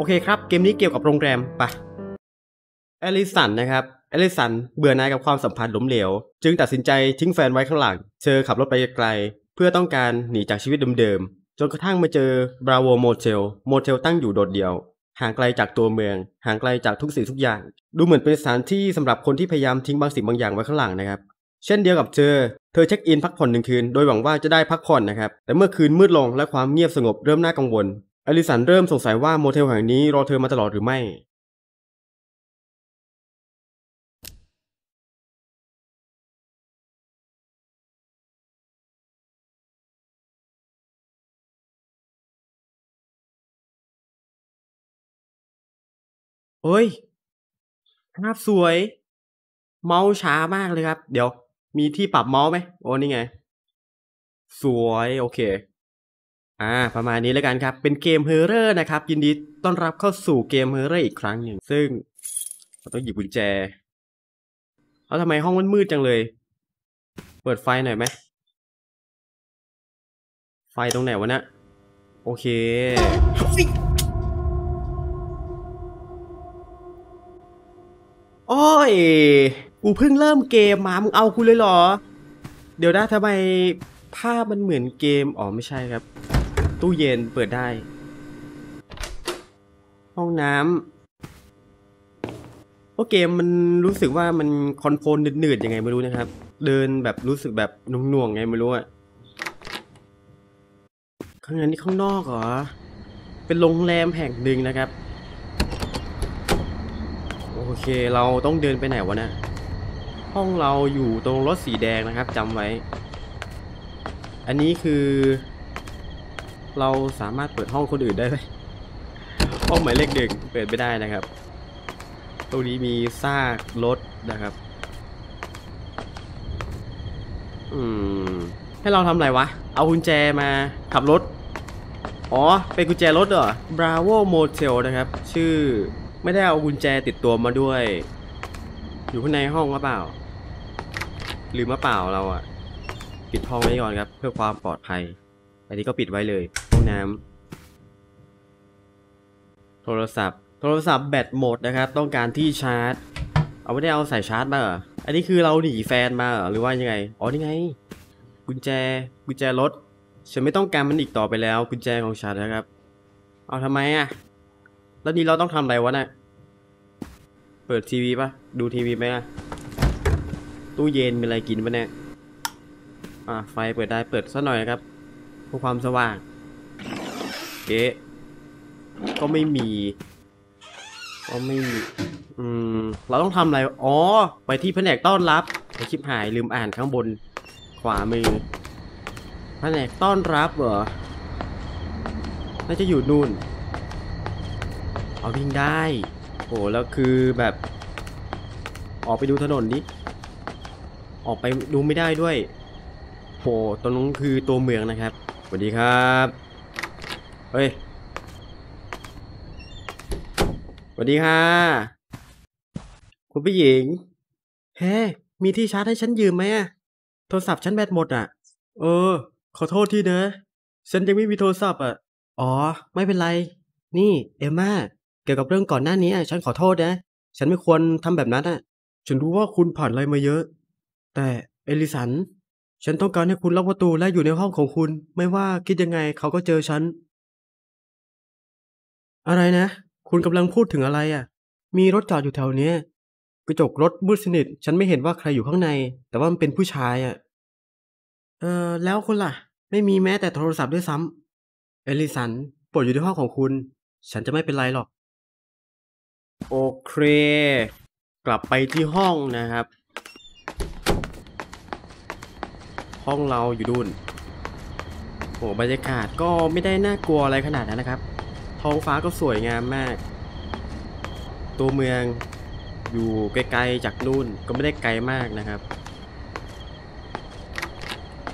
โอเคครับเกมนี้เกี่ยวกับโรงแรมปะแอลิสันนะครับแอลิสันเบื่อหน่ายกับความสัมพันธ์ล้มเหลวจึงตัดสินใจทิ้งแฟนไว้ข้างหลังเธอขับรถไปไกลเพื่อต้องการหนีจากชีวิตเดิมๆจนกระทั่งมาเจอบราโวโมเทลตั้งอยู่โดดเดี่ยวห่างไกลจากตัวเมืองห่างไกลจากทุกสิ่งทุกอย่างดูเหมือนเป็นสถานที่สำหรับคนที่พยายามทิ้งบางสิ่งบางอย่างไว้ข้างหลังนะครับเช่นเดียวกับเธอเช็คอินพักผ่อนหนึ่งคืนโดยหวังว่าจะได้พักผ่อนนะครับแต่เมื่อคืนมืดลงและความเงียบสงบเริ่มน่ากังวลอลิสันเริ่มสงสัยว่าโมเทลแห่งนี้รอเธอมาตลอดหรือไม่เฮ้ยภาพสวยเมาส์ช้ามากเลยครับเดี๋ยวมีที่ปรับเมาส์ไหมโอ้นี่ไงสวยโอเคประมาณนี้แล้วกันครับเป็นเกมเฮอร์เรอร์นะครับยินดีต้อนรับเข้าสู่เกมเฮอร์เรอร์อีกครั้งหนึ่งซึ่งเราต้องหยิบกุญแจเอาทำไมห้องมันมืดจังเลยเปิดไฟหน่อยไหมไฟตรงไหนวะเนี่ยโอเคโอ้ยกูเพิ่งเริ่มเกมมามึงเอากูเลยเหรอเดี๋ยวนะทำไมภาพมันเหมือนเกมอ๋อไม่ใช่ครับตู้เย็นเปิดได้ห้องน้ำเพราะเกมมันรู้สึกว่ามันคอนโทรลหนืดๆยังไงไม่รู้นะครับเดินแบบรู้สึกแบบนุ่งๆไงไม่รู้อะข้างในนี่ข้างนอกเหรอเป็นโรงแรมแห่งหนึ่งนะครับโอเคเราต้องเดินไปไหนวะเนี่ยห้องเราอยู่ตรงรถสีแดงนะครับจำไว้อันนี้คือเราสามารถเปิดห้องคนอื่นได้ไหมห้องหมายเลขหนึ่งเปิดไม่ได้นะครับตรงนี้มีซากรถนะครับให้เราทำอะไรวะเอากุญแจมาขับรถอ๋อเป็นกุญแจรถเหรอ Bravo Motel นะครับชื่อไม่ได้เอากุญแจติดตัวมาด้วยอยู่ข้างในห้องหรือเปล่าหรือมาเปล่าเราอะปิดห้องไว้ก่อนครับเพื่อความปลอดภัยอันนี้ก็ปิดไว้เลยห้องน้ำโทรศัพท์แบตหมดนะครับต้องการที่ชาร์จเอาไม่ได้เอาใส่ชาร์จมาเหรออันนี้คือเราหนีแฟนมาหรือว่ายังไงอ๋อนี่ไงกุญแจรถฉันไม่ต้องการมันอีกต่อไปแล้วกุญแจของฉันนะครับเอาทำไมอะแล้วนี้เราต้องทำอะไรวะเนี่ยเปิดทีวีปะดูทีวีไหมล่ะตู้เย็นมีอะไรกินปะเนี่ยไฟเปิดได้เปิดซะหน่อยนะครับเพื่อความสว่างเก๊ก็ไม่มีเราต้องทำอะไรอ๋อไปที่แผนกต้อนรับไอชิบหายลืมอ่านข้างบนขวามือแผนกต้อนรับเหรอน่าจะอยู่นู่นเอาวิ่งได้โอ้แล้วคือแบบออกไปดูถนนดิออกไปดูไม่ได้ด้วยโอ้ตรงนั้นคือตัวเมืองนะครับสวัสดีครับเฮ้ยสวัสดีค่ะคุณผู้หญิงเฮ้มีที่ชาร์จให้ฉันยืมไหมอะโทรศัพท์ฉันแบตหมดอะขอโทษทีนะฉันยังไม่มีโทรศัพท์อะอ๋อไม่เป็นไรนี่เอมม่าเกี่ยวกับเรื่องก่อนหน้านี้ฉันขอโทษนะฉันไม่ควรทำแบบนั้นอ่ะฉันรู้ว่าคุณผ่านอะไรมาเยอะแต่เอลิสันฉันต้องการให้คุณล็อกประตูและอยู่ในห้องของคุณไม่ว่าคิดยังไงเขาก็เจอฉันอะไรนะคุณกำลังพูดถึงอะไรอ่ะมีรถจอดอยู่แถวเนี้ยกระจกรถมืดสนิทฉันไม่เห็นว่าใครอยู่ข้างในแต่ว่ามันเป็นผู้ชายอ่ะแล้วคุณล่ะไม่มีแม้แต่โทรศัพท์ด้วยซ้ำเอลิสันปลดอยู่ในห้องของคุณฉันจะไม่เป็นไรหรอกโอเคกลับไปที่ห้องนะครับห้องเราอยู่ดุนโอ้บรรยากาศก็ไม่ได้น่ากลัวอะไรขนาดนั้นนะครับท้องฟ้าก็สวยงามมากตัวเมืองอยู่ไกลๆจากนู่นก็ไม่ได้ไกลมากนะครับ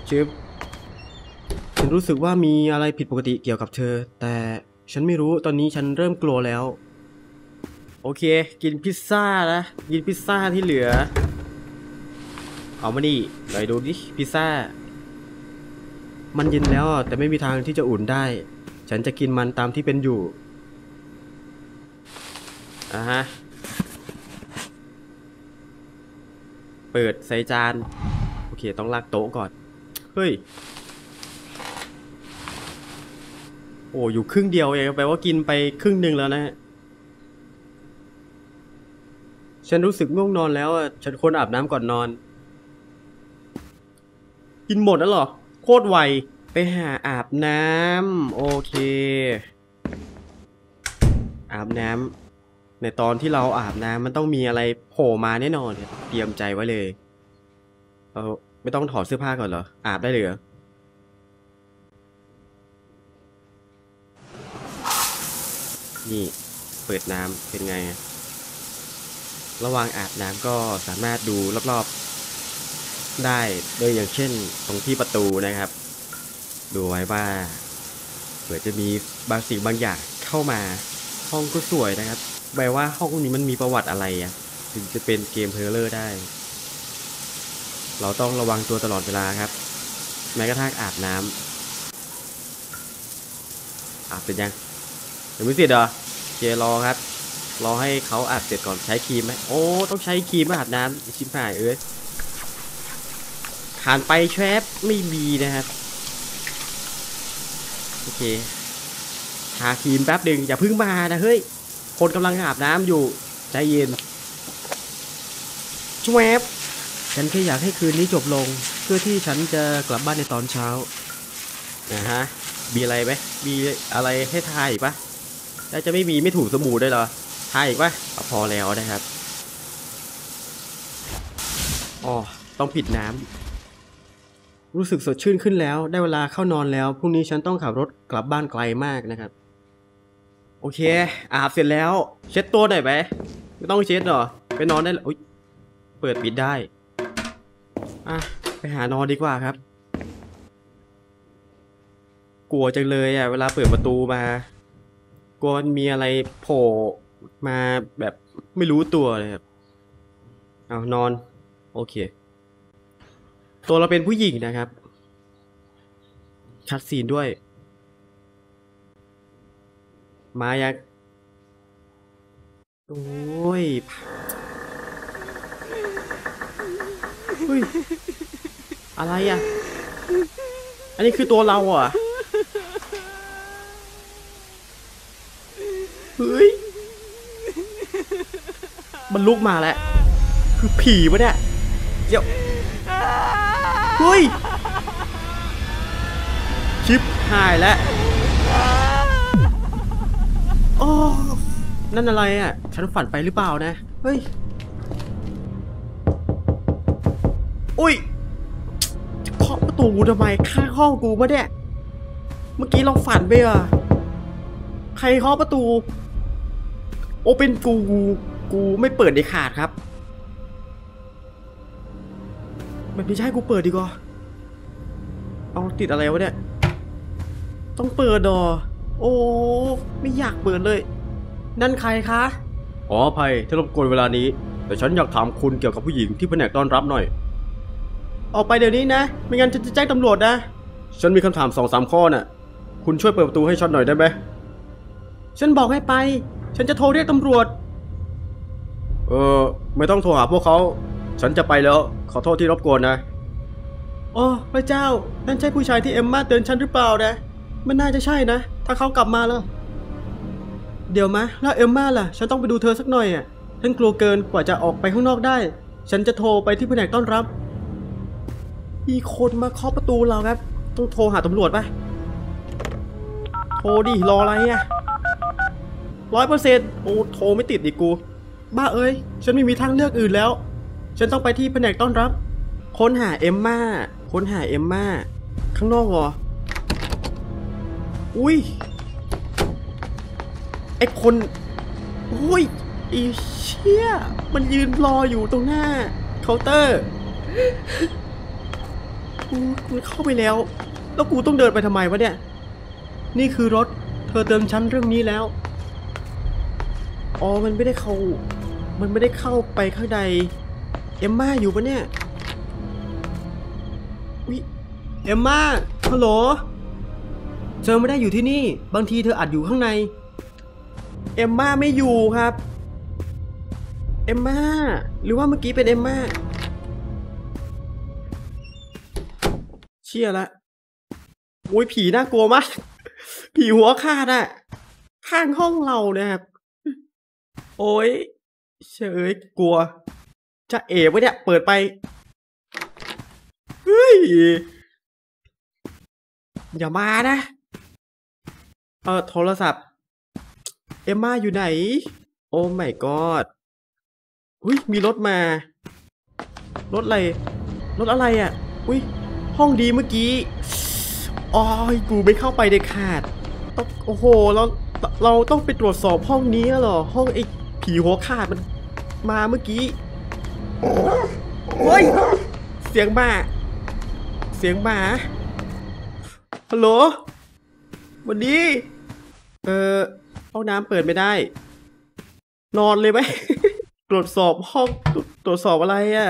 ชิบฉันรู้สึกว่ามีอะไรผิดปกติเกี่ยวกับเธอแต่ฉันไม่รู้ตอนนี้ฉันเริ่มกลัวแล้วโอเคกินพิซซ่านะกินพิซซ่าที่เหลือเอามาดิไปดูดิพิซซ่ามันเย็นแล้วแต่ไม่มีทางที่จะอุ่นได้ฉันจะกินมันตามที่เป็นอยู่ อ่ะฮะเปิดใส่จานโอเคต้องลากโต๊ะก่อนเฮ้ยโอ้อยู่ครึ่งเดียวเองแปลว่ากินไปครึ่งหนึ่งแล้วนะฉันรู้สึกง่วงนอนแล้วฉันควรอาบน้ำก่อนนอนกินหมดแล้วเหรอโคตรไวไปหาอาบน้ำโอเคอาบน้ำในตอนที่เราอาบน้ำมันต้องมีอะไรโผล่มาแน่นอนเตรียมใจไว้เลยไม่ต้องถอดเสื้อผ้าก่อนเหรออาบได้เลยเหรอนี่เปิดน้ำเป็นไงระหว่างอาบน้ำก็สามารถดูรอบๆได้โดยอย่างเช่นตรงที่ประตูนะครับดูไว้ว่าเผื่อจะมีบางสิ่งบางอย่างเข้ามาห้องก็สวยนะครับแปลว่าห้องนี้มันมีประวัติอะไรอ่ะถึงจะเป็นเกมเพลเยอร์ได้เราต้องระวังตัวตลอดเวลาครับแม้กระทั่งอาบน้ำอาบเสร็จยังยังไม่เสร็จเหรอเจรอครับรอให้เขาอาบเสร็จก่อนใช้ครีมไหมโอ้ต้องใช้ครีมอาบน้ำชิมหายเอ้ยผ่านไปแชปไม่มีนะครับโอเคทาครีมแป๊บหนึ่งอย่าพึ่งมานะเฮ้ยคนกำลังอาบน้ำอยู่ใจเย็นแชปฉันแค่อยากให้คืนนี้จบลงเพื่อที่ฉันจะกลับบ้านในตอนเช้านะฮะมีอะไรไหมมีอะไรให้ทายอีกปะแล้วจะไม่มีไม่ถูกสบู่ได้เหรอทายอีกปะพอแล้วนะครับอ๋อต้องปิดน้ำรู้สึกสดชื่นขึ้นแล้วได้เวลาเข้านอนแล้วพรุ่งนี้ฉันต้องขับรถกลับบ้านไกลมากนะครับโอเคอาบเสร็จแล้วเช็ดตัวหน่อยไหมไม่ต้องเช็ดหรอไปนอนได้อุ๊ยเปิดปิดได้อ่ะไปหานอนดีกว่าครับกลัวจังเลยอ่ะเวลาเปิดประตูมากลัวมีอะไรโผล่มาแบบไม่รู้ตัวเลยครับเอานอนโอเคตัวเราเป็นผู้หญิงนะครับชัดซีนด้วยมายักโอ้ยอะไรอ่ะอันนี้คือตัวเราอ่ะเฮ้ยมันลุกมาแล้วคือผีปะเนี่ยเดี๋ยวเฮ้ยชิปหายแล้วโอ้นั่นอะไรอ่ะฉันฝันไปหรือเปล่านะเฮ้ยอุ้ยเคาะประตูทำไมข้างห้องกูมาเนี่ยเมื่อกี้เราฝันไปอ่ะใครเคาะประตูโอเป็นกูไม่เปิดเด็ดขาดครับมันไม่ใช่กูเปิดดีกว่าเอาติดอะไรวะเนี่ยต้องเปิดดอโอ้ไม่อยากเปิดเลยนั่นใครคะขออภัยที่รบกวนเวลานี้แต่ฉันอยากถามคุณเกี่ยวกับผู้หญิงที่แผนกต้อนรับหน่อยออกไปเดี๋ยวนี้นะไม่งั้นฉันจะแจ้งตำรวจนะฉันมีคำถาม 2-3 ข้อน่ะคุณช่วยเปิดประตูให้ฉันหน่อยได้ไหมฉันบอกให้ไปฉันจะโทรเรียกตำรวจไม่ต้องโทรหาพวกเขาฉันจะไปแล้วขอโทษที่รบกวนนะโอ้พระเจ้านั่นใช่ผู้ชายที่เอ็มม่าเตือนฉันหรือเปล่านะมันน่าจะใช่นะถ้าเขากลับมาแล้วเดี๋ยวมะแล้วเอ็มม่าล่ะฉันต้องไปดูเธอสักหน่อยอ่ะฉันกลัวเกินกว่าจะออกไปข้างนอกได้ฉันจะโทรไปที่แผนกต้อนรับมีคนมาเคาะประตูเราครับต้องโทรหาตำรวจป่ะโทรดิรออะไรอ่ะ100%โอ้โทรไม่ติดดิกูบ้าเอ้ยฉันไม่มีทางเลือกอื่นแล้วฉันต้องไปที่แผนกต้อนรับค้นหาเอมม่าค้นหาเอมม่าข้างนอกเหรออุ้ยไอคนอุ้ยไอเชี่ยมันยืนรออยู่ตรงหน้าเคาน์เตอร์กูเข้าไปแล้วแล้วกูต้องเดินไปทำไมวะเนี่ยนี่คือรถเธอเติมชั้นเรื่องนี้แล้วอ๋อมันไม่ได้เข้าไปข้างในเอมม่าอยู่ปะเนี่ยวิเอมม่าฮัลโหลเธอไม่ได้อยู่ที่นี่บางทีเธออาจอยู่ข้างในเอมม่าไม่อยู่ครับ เอมม่าหรือว่าเมื่อกี้เป็นเอมม่าเชี่ยละโอ้ยผีน่ากลัวมากผีหัวขาดอะข้างห้องเรานะครับโอ้ยเฉยกลัวจะเอ๋วะเนี่ยเปิดไปเฮ้ยอย่ามานะโทรศัพท์เอมม่าอยู่ไหนโอ้ my god อุ้ยมีรถมารถอะไรรถอะไรอ่ะอุ้ยห้องดีเมื่อกี้อ๋อกูไม่เข้าไปเด็ดขาดโอ้โหเราต้องไปตรวจสอบห้องนี้หรอห้องไอ้ผีหัวขาดมันมาเมื่อกี้โอ้ยเสียงหมาเสียงหมาฮัลโหลวันนี้ห้องน้ำเปิดไม่ได้นอนเลยไหม ตรวจสอบห้องตรวจสอบอะไรอ่ะ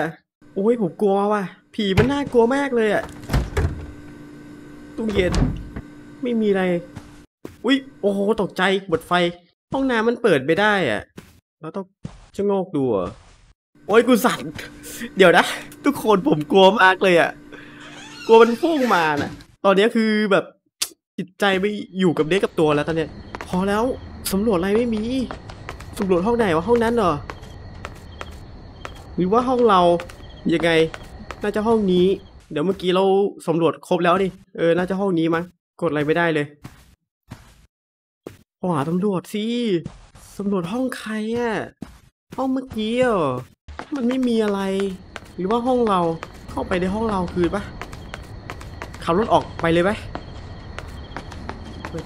โอ้ยผมกลัวว่ะผีมันน่ากลัวมากเลยอ่ะตู้เย็นไม่มีอะไรอุ้ยโอ้โหตกใจหมดไฟห้องน้ำมันเปิดไม่ได้อ่ะเราต้องชะโงกดูโอ้ยกูสั่น เดี๋ยวนะทุกคนผมกลัวมากเลยอ่ะกลัวมันพุ่งมาน่ะตอนนี้คือแบบจิตใจไม่อยู่กับเด็กกับตัวแล้วตอนเนี้ยพอแล้วสำรวจอะไรไม่มีสำรวจห้องไหนวะห้องนั้นเหรอหรือว่าห้องเรายังไงน่าจะห้องนี้เดี๋ยวเมื่อกี้เราสำรวจครบแล้วนี่น่าจะห้องนี้มั้งกดอะไรไม่ได้เลยหาตำรวจสิสำรวจห้องใครอ่ะห้องเมื่อกี้เหรอมันไม่มีอะไรหรือว่าห้องเราเข้าไปในห้องเราคืนปะขับรถออกไปเลยไหมเปิ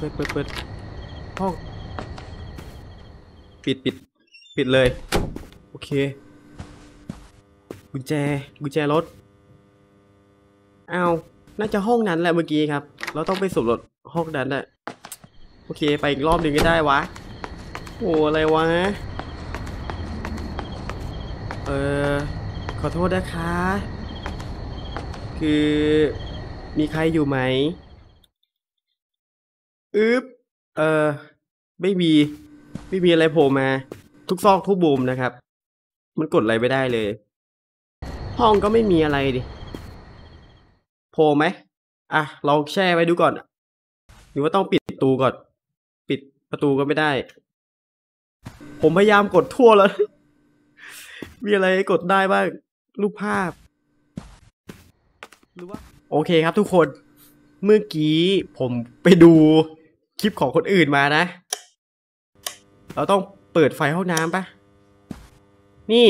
ดห้องปิดเลยโอเคกุญแจรถเอาน่าจะห้องนั้นแหละเมื่อกี้ครับเราต้องไปสำรวจห้องนั้นแหละโอเคไปอีกรอบหนึ่งก็ได้วะโอ้อะไรวะขอโทษนะคะคือมีใครอยู่ไหมอึ๊บไม่มีอะไรโผล่มาทุกซอกทุกมุมนะครับมันกดอะไรไม่ได้เลยห้องก็ไม่มีอะไรดิโผล่ไหมอ่ะลองแช่ไว้ดูก่อนหรือว่าต้องปิดประตูก่อนปิดประตูก็ไม่ได้ผมพยายามกดทั่วแล้ว มีอะไรกดได้บ้างรูปภาพหรือว่าโอเคครับทุกคนเมื่อกี้ผมไปดูคลิปของคนอื่นมานะเราต้องเปิดไฟห้องน้ำปะนี่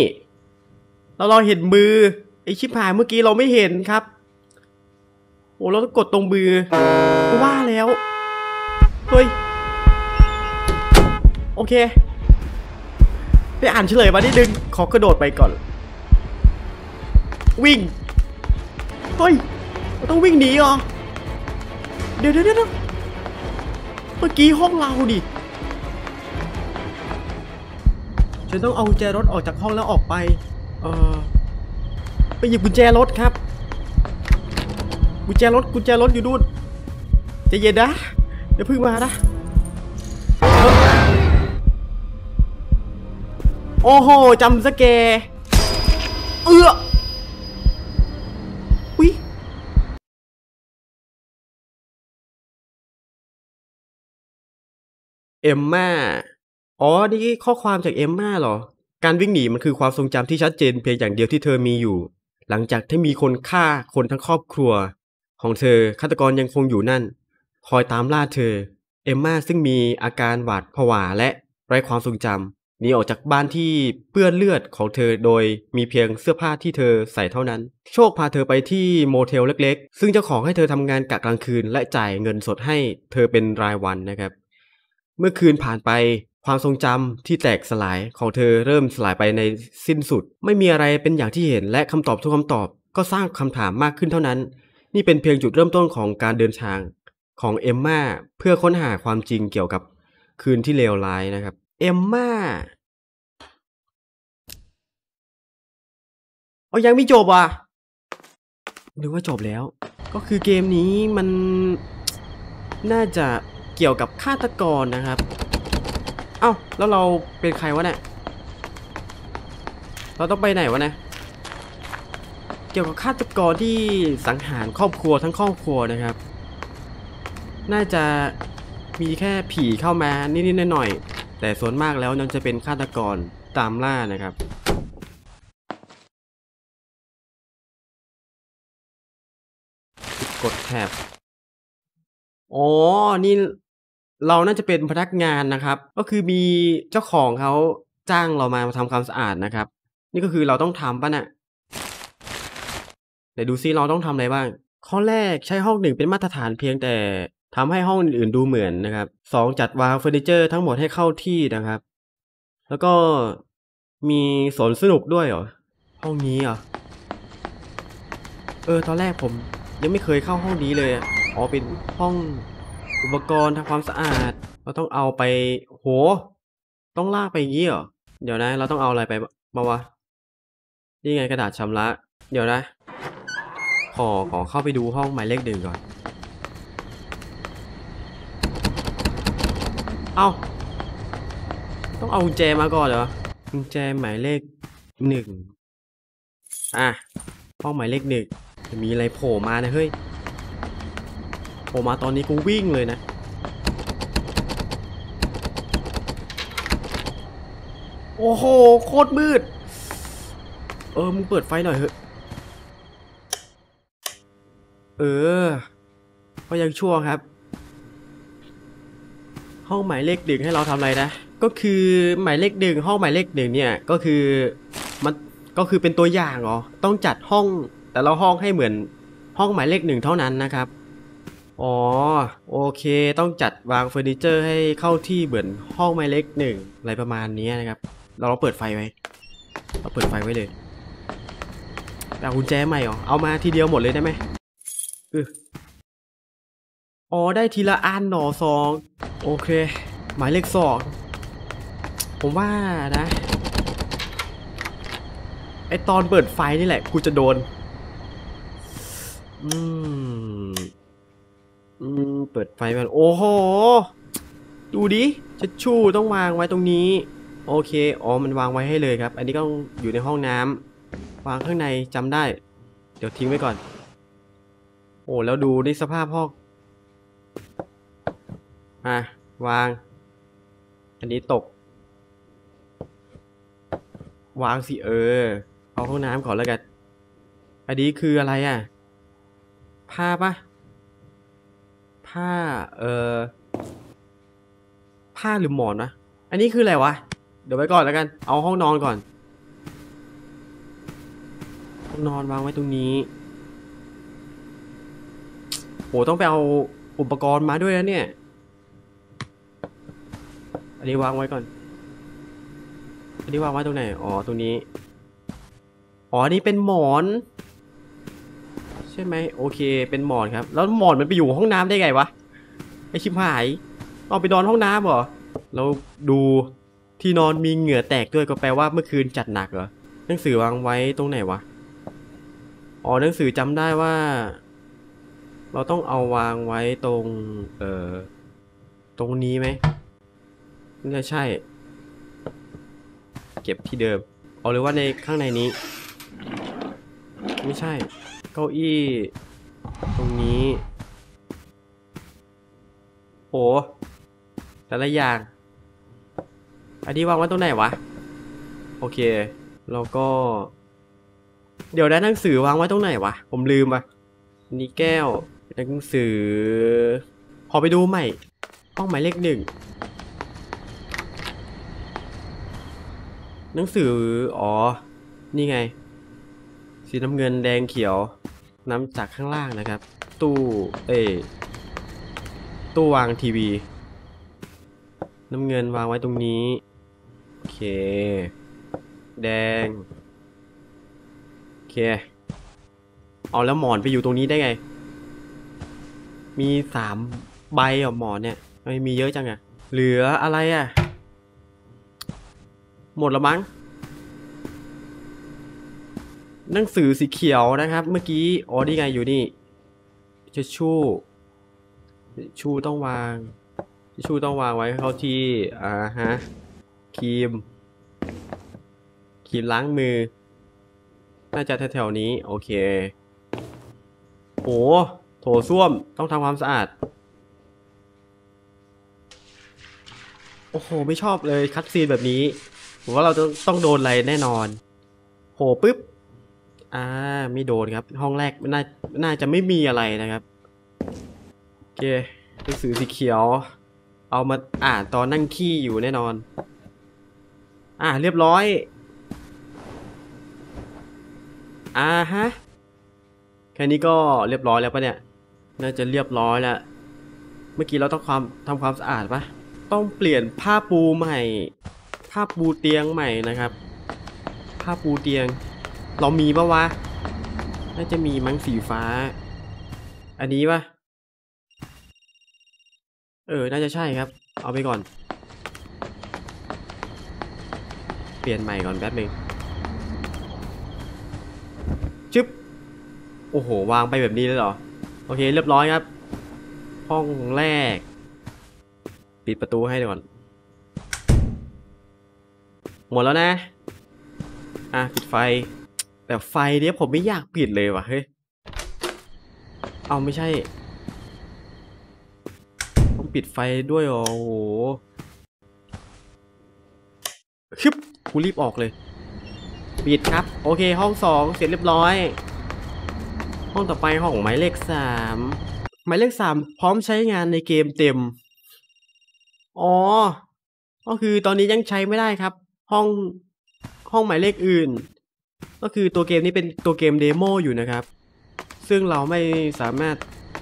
เราเห็นมือไอชิบหายเมื่อกี้เราไม่เห็นครับโอ้เราต้องกดตรงมือว่าแล้วเฮ้ยโอเคไปอ่านเฉลยมานิดนึงขอกระโดดไปก่อนวิ่งเฮ้ยเราต้องวิ่งหนีเหรอเดี๋ยวเมื่อกี้ห้องเราดิฉันต้องเอากุญแจรถออกจากห้องแล้วออกไปไปหยิบกุญแจรถครับกุญแจรถอยู่นู่นใจเย็นนะเดี๋ยวพึ่งมานะโอ้โหจำสแกร์อุ๊ยเอมม่าอ๋อนี่ข้อความจากเอมม่าเหรอการวิ่งหนีมันคือความทรงจำที่ชัดเจนเพียงอย่างเดียวที่เธอมีอยู่หลังจากที่มีคนฆ่าคนทั้งครอบครัวของเธอฆาตกรยังคงอยู่นั่นคอยตามล่าเธอเอมม่าซึ่งมีอาการหวาดผวาและไร้ความทรงจำหนีออกจากบ้านที่เปื้อนเลือดของเธอโดยมีเพียงเสื้อผ้าที่เธอใส่เท่านั้นโชคพาเธอไปที่โมเทลเล็กๆซึ่งเจ้าของให้เธอทำงานกะกลางคืนและจ่ายเงินสดให้เธอเป็นรายวันนะครับเมื่อคืนผ่านไปความทรงจำที่แตกสลายของเธอเริ่มสลายไปในสิ้นสุดไม่มีอะไรเป็นอย่างที่เห็นและคำตอบทุกคำตอบก็สร้างคำถามมากขึ้นเท่านั้นนี่เป็นเพียงจุดเริ่มต้นของการเดินทางของเอมม่าเพื่อค้นหาความจริงเกี่ยวกับคืนที่เลวร้ายนะครับเอมม่าเอายังไม่จบอ่ะหรือว่าจบแล้วก็คือเกมนี้มันน่าจะเกี่ยวกับฆาตกรนะครับเอ้าแล้วเราเป็นใครวะเนี่ย เราต้องไปไหนวะเนี่ยเกี่ยวกับฆาตกรที่สังหารครอบครัวทั้งครอบครัวนะครับน่าจะมีแค่ผีเข้ามานิดๆหน่อยๆแต่ส่วนมากแล้วมันจะเป็นฆาตกรตามล่านะครับกดแถบอ๋อนี่เราน่าจะเป็นพนักงานนะครับก็คือมีเจ้าของเขาจ้างเรามาทำความสะอาดนะครับนี่ก็คือเราต้องทำป่ะเนี่ยเดี๋ยวดูซิเราต้องทำอะไรบ้างข้อแรกใช้ห้องหนึ่งเป็นมาตรฐานเพียงแต่ทำให้ห้องอื่นดูเหมือนนะครับ2จัดวางเฟอร์นิเจอร์ทั้งหมดให้เข้าที่นะครับแล้วก็มีสวนสนุกด้วยเหรอห้องนี้เหรอตอนแรกผมยังไม่เคยเข้าห้องนี้เลยอ๋อเป็นห้องอุปกรณ์ทำความสะอาดเราต้องเอาไปโหต้องลากไปอย่างนี้เหรอเดี๋ยวนะเราต้องเอาอะไรไปมาวะนี่ไงกระดาษชำระเดี๋ยวนะขอเข้าไปดูห้องหมายเลข1ก่อนเอาต้องเอากุญแจมาก่อนเหรอกุญแจหมายเลข1อ่ะห้องหมายเลข1จะมีอะไรโผล่มานะเฮ้ยโผล่มาตอนนี้กูวิ่งเลยนะโอ้โหโคตรมืดมึงเปิดไฟหน่อยเถอะก็ยังชั่วครับห้องหมายเลข1ให้เราทำอะไรนะก็คือหมายเลข1ห้องหมายเลข1เนี่ยก็คือเป็นตัวอย่างเหรอต้องจัดห้องแต่เราห้องให้เหมือนห้องหมายเลข1เท่านั้นนะครับอ๋อโอเคต้องจัดวางเฟอร์นิเจอร์ให้เข้าที่เหมือนห้องหมายเลข1อะไรประมาณนี้นะครับเราเปิดไฟไว้เราเปิดไฟไว้เลยเอากุญแจใหม่เหรอเอามาทีเดียวหมดเลยได้ไหมอ๋อได้ทีละอันหน่อ2โอเคหมายเลข2ผมว่านะไอตอนเปิดไฟนี่แหละกูจะโดนเปิดไฟมันโอ้โหดูดิทิชชู่ต้องวางไว้ตรงนี้โอเคอ๋อมันวางไว้ให้เลยครับอันนี้ก็อยู่ในห้องน้ำวางข้างในจำได้เดี๋ยวทิ้งไว้ก่อนโอ้แล้วดูในสภาพห้องอ่ะวางอันนี้ตกวางสิเอาห้องน้ำก่อนแล้วกันอันนี้คืออะไรอ่ะผ้าปะผ้าผ้าหรือหมอนวะอันนี้คืออะไรวะเดี๋ยวไว้ก่อนแล้วกันเอาห้องนอนก่อนห้องนอนวางไว้ตรงนี้โหต้องไปเอาอุปกรณ์มาด้วยนะเนี่ยอันนี้วางไว้ก่อนอันนี้วางไว้ตรงไหนอ๋อตรงนี้อ๋อนี่เป็นหมอนใช่ไหมโอเคเป็นหมอนครับแล้วหมอนมันไปอยู่ห้องน้ำได้ไงวะไอชิบหายเอาไปนอนห้องน้ำเหรอแล้วดูที่นอนมีเหงื่อแตกด้วยก็แปลว่าเมื่อคืนจัดหนักเหรอหนังสือวางไว้ตรงไหนวะอ๋อหนังสือจำได้ว่าเราต้องเอาวางไว้ตรงตรงนี้ไหมไม่ใช่เก็บที่เดิมเอาเลยว่าในข้างในนี้ไม่ใช่เก้าอี้ตรงนี้โหแต่ละอย่างอันนี้วางไว้ตรงไหนวะโอเคแล้วก็เดี๋ยวได้หนังสือวางไว้ตรงไหนวะผมลืมไปนี่แก้วหนังสือขอไปดูใหม่ห้องหมายเลข1หนังสืออ๋อนี่ไงสีน้ำเงินแดงเขียวน้ำจากข้างล่างนะครับตู้วางทีวีน้ำเงินวางไว้ตรงนี้โอเคแดงโอเคเอาแล้วหมอนไปอยู่ตรงนี้ได้ไงมี3ใบอ่ะหมอนเนี่ยไม่มีเยอะจังอ่ะเหลืออะไรอ่ะหมดละมั้งหนังสือสีเขียวนะครับเมื่อกี้อ๋อนี่ไงอยู่นี่ทิชชู่ต้องวางทิชชู่ต้องวางไว้เข้าที่ครีมล้างมือ น่าจะแถวๆนี้โอเคโอ้โถส้วมต้องทำความสะอาดโอ้โหไม่ชอบเลยคัดซีนแบบนี้ผมว่าเราต้องโดนอะไรแน่นอนโหปึ๊บไม่โดนครับห้องแรกน่าจะไม่มีอะไรนะครับโอเคหนังสือสีเขียวเอามาอ่านตอนนั่งขี้อยู่แน่นอนเรียบร้อยฮะแค่นี้ก็เรียบร้อยแล้วปะเนี่ยน่าจะเรียบร้อยแล้วเมื่อกี้เราต้องทำความสะอาดปะต้องเปลี่ยนผ้าปูใหม่ผ้าปูเตียงใหม่นะครับผ้าปูเตียงเรามีปะวะน่าจะมีมั้งสีฟ้าอันนี้ปะน่าจะใช่ครับเอาไปก่อนเปลี่ยนใหม่ก่อนแป๊บนึงจึ๊บโอ้โหวางไปแบบนี้เลยเหรอโอเคเรียบร้อยครับห้องแรกปิดประตูให้ก่อนหมดแล้วนะปิดไฟแต่ไฟเนี้ยผมไม่อยากปิดเลยว่ะเฮ้ยเอาไม่ใช่ต้องปิดไฟด้วยโอ้โหคึบกูรีบออกเลยปิดครับโอเคห้องสองเสร็จเรียบร้อยห้องต่อไปห้องหมายเลข3หมายเลข3พร้อมใช้งานในเกมเต็มก็คือตอนนี้ยังใช้ไม่ได้ครับห้องหมายเลขอื่นก็คือตัวเกมนี้เป็นตัวเกมเดโมอยู่นะครับซึ่งเราไม่สามารถ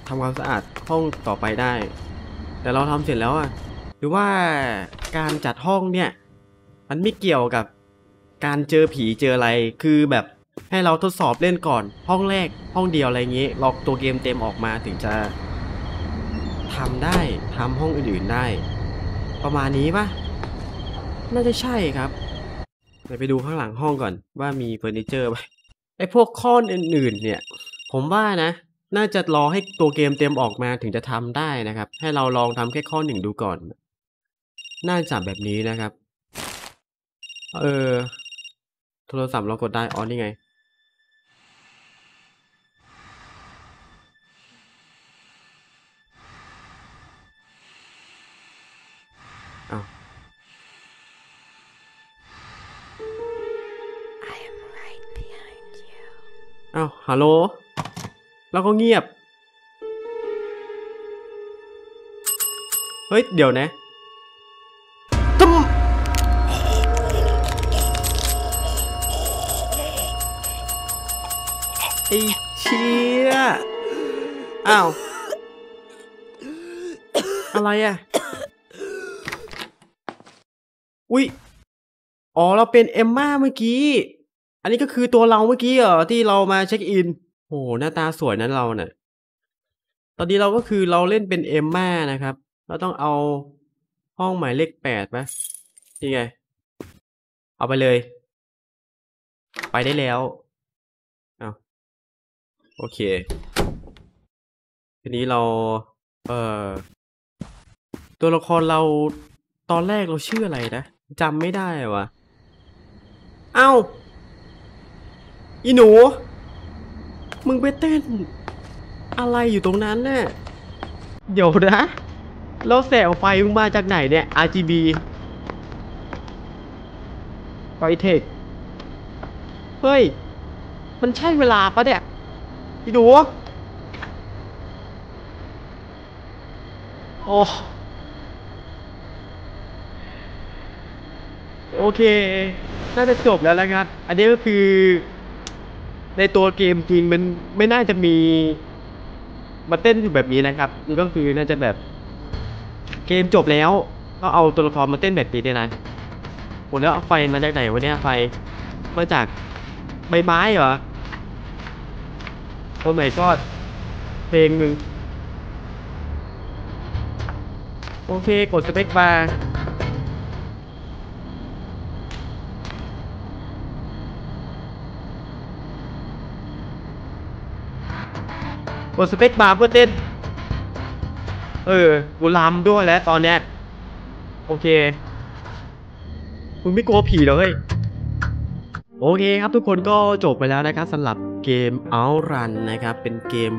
ทำความสะอาดห้องต่อไปได้แต่เราทำเสร็จแล้วหรือว่าการจัดห้องเนี่ยมันไม่เกี่ยวกับการเจอผีเจออะไรคือแบบให้เราทดสอบเล่นก่อนห้องแรกห้องเดียวอะไรเงี้ยลอกตัวเกมเต็มออกมาถึงจะทำได้ทำห้องอื่นๆได้ประมาณนี้ปะน่าจะใช่ครับเดี๋ยวไปดูข้างหลังห้องก่อนว่ามีเฟอร์นิเจอร์ป่ะไอ้พวกข้ออื่นๆเนี่ยผมว่านะน่าจะรอให้ตัวเกมเต็มออกมาถึงจะทำได้นะครับให้เราลองทำแค่ข้อ1ดูก่อนน่าจะแบบนี้นะครับโทรศัพท์เรากดได้อ๋อนี่ไงฮัลโหลแล้วก็เงียบเฮ้ยเดี๋ยวนะตึ้มไอ้เชี่ยอ้าวอะไรอุ๊ยอ๋อเราเป็นเอมม่าเมื่อกี้อันนี้ก็คือตัวเราเมื่อกี้ที่เรามาเช็คอินโหหน้าตาสวยนั้นเราเนี่ยตอนนี้เราก็คือเราเล่นเป็นเอมม่านะครับเราต้องเอาห้องหมายเลข8ไหมนี่ไงเอาไปเลยไปได้แล้วโอเคทีนี้เราตัวละครเราตอนแรกเราชื่ออะไรนะจำไม่ได้วะอีหนูมึงไปเต้นอะไรอยู่ตรงนั้นน่ะเดี๋ยวนะแล้วแสงไฟมึงมาจากไหนเนี่ย RGB ไฟเทคเฮ้ยมันใช่เวลาปะเนี่ยอีหนูโอเคน่าจะจบแล้วนะครับอันนี้ก็คือในตัวเกมจริงมันไม่น่าจะมีมาเต้นอยู่แบบนี้นะครับก็คือน่าจะแบบเกมจบแล้วก็เอาตัวละครมาเต้นแบบนี้ได้นะโหแล้วไฟมาจากไหนวะเนี่ยไฟมาจากใบไม้เหรอโอ้ไม่ก็เพลงหนึ่งโอเคกดสเปคบาร์กดสเปคบาร์เพื่อเต้นกูลามด้วยแล้วตอนเนี้ยโอเคมึงไม่กลัวผีเหรอเฮ้ย โอเคครับทุกคนก็จบไปแล้วนะครับสำหรับเกม OutRun นะครับเป็นเกม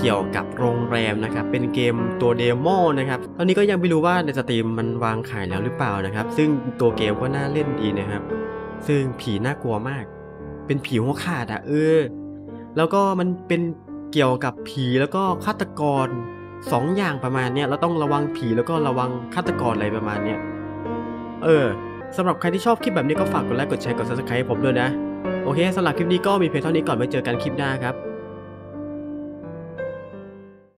เกี่ยวกับโรงแรมนะครับเป็นเกมตัวเดโมนะครับตอนนี้ก็ยังไม่รู้ว่าในสตรีมมันวางขายแล้วหรือเปล่านะครับซึ่งตัวเกมก็น่าเล่นดีนะครับซึ่งผีน่ากลัวมากเป็นผีหัวขาดอะแล้วก็มันเป็นเกี่ยวกับผีแล้วก็ฆาตกร2อย่างประมาณเนี้ยเราต้องระวังผีแล้วก็ระวังฆาตกรอะไรประมาณเนี้ยสำหรับใครที่ชอบคลิปแบบนี้ก็ฝากกดไลค์กดแชร์กด Subscribe ผมด้วยนะโอเคสำหรับคลิปนี้ก็มีเพียงเท่านี้ก่อนไว้เจอกันคลิปหน้าครับ